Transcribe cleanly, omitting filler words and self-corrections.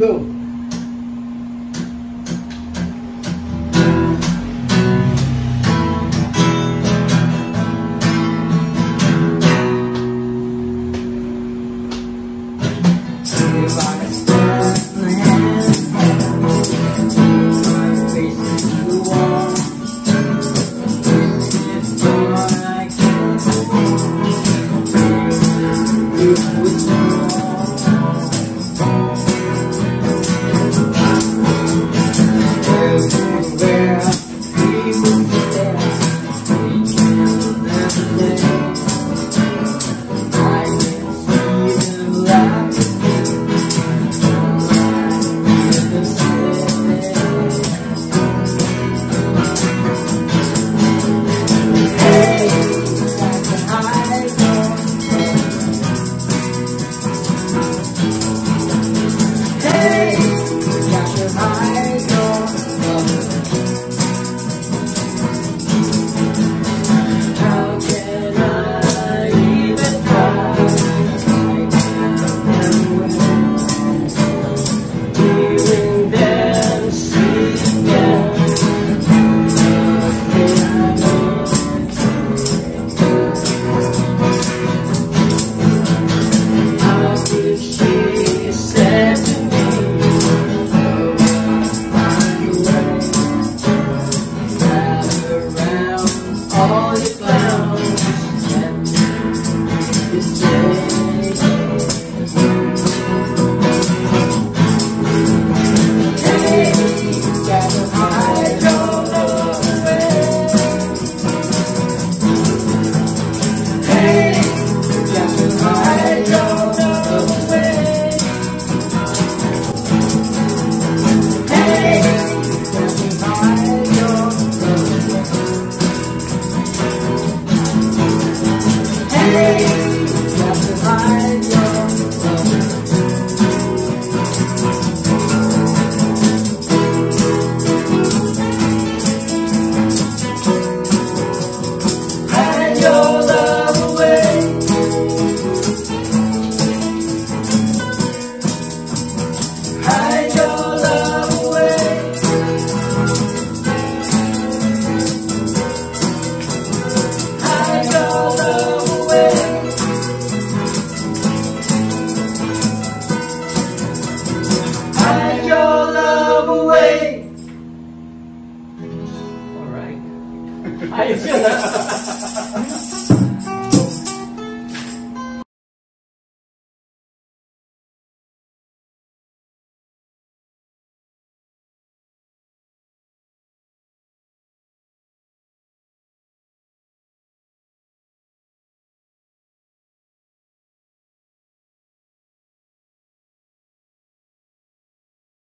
Go. I feel that.